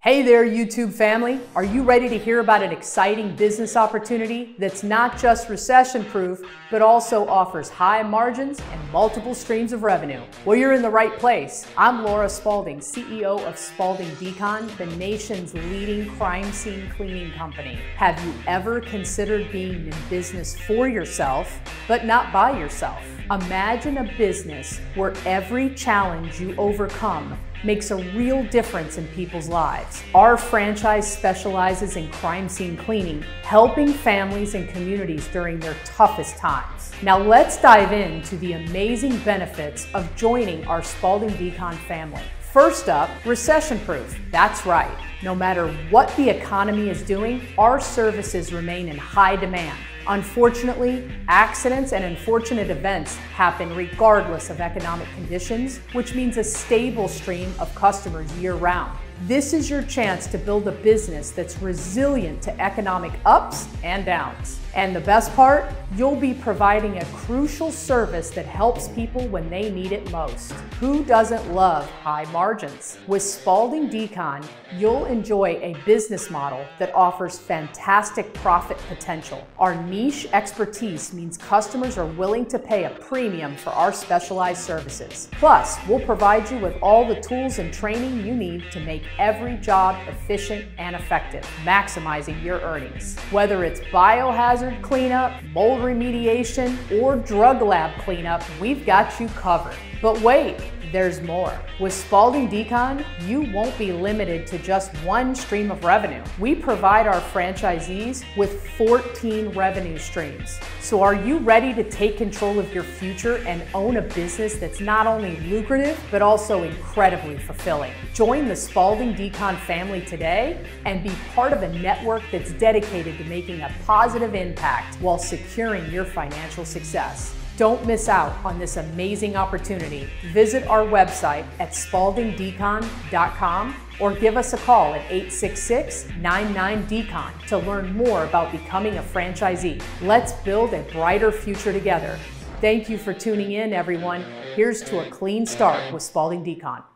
Hey there, YouTube family. Are you ready to hear about an exciting business opportunity that's not just recession-proof, but also offers high margins and multiple streams of revenue? Well, you're in the right place. I'm Laura Spaulding, CEO of Spaulding Decon, the nation's leading crime scene cleaning company. Have you ever considered being in business for yourself, but not by yourself? Imagine a business where every challenge you overcome makes a real difference in people's lives. Our franchise specializes in crime scene cleaning, helping families and communities during their toughest times. Now let's dive into the amazing benefits of joining our Spaulding Decon family. First up, recession-proof. That's right. No matter what the economy is doing, our services remain in high demand. Unfortunately, accidents and unfortunate events happen regardless of economic conditions, which means a stable stream of customers year-round. This is your chance to build a business that's resilient to economic ups and downs. And the best part, you'll be providing a crucial service that helps people when they need it most. Who doesn't love high margins? With Spaulding Decon, you'll enjoy a business model that offers fantastic profit potential. Our niche expertise means customers are willing to pay a premium for our specialized services. Plus, we'll provide you with all the tools and training you need to make every job efficient and effective, maximizing your earnings. Whether it's biohazard cleanup, mold remediation, or drug lab cleanup, we've got you covered. But wait, there's more. With Spaulding Decon, you won't be limited to just one stream of revenue. We provide our franchisees with 14 revenue streams. So are you ready to take control of your future and own a business that's not only lucrative, but also incredibly fulfilling? Join the Spaulding Decon family today and be part of a network that's dedicated to making a positive impact while securing your financial success. Don't miss out on this amazing opportunity. Visit our website at spauldingdecon.com or give us a call at 866-99-DECON to learn more about becoming a franchisee. Let's build a brighter future together. Thank you for tuning in, everyone. Here's to a clean start with Spaulding Decon.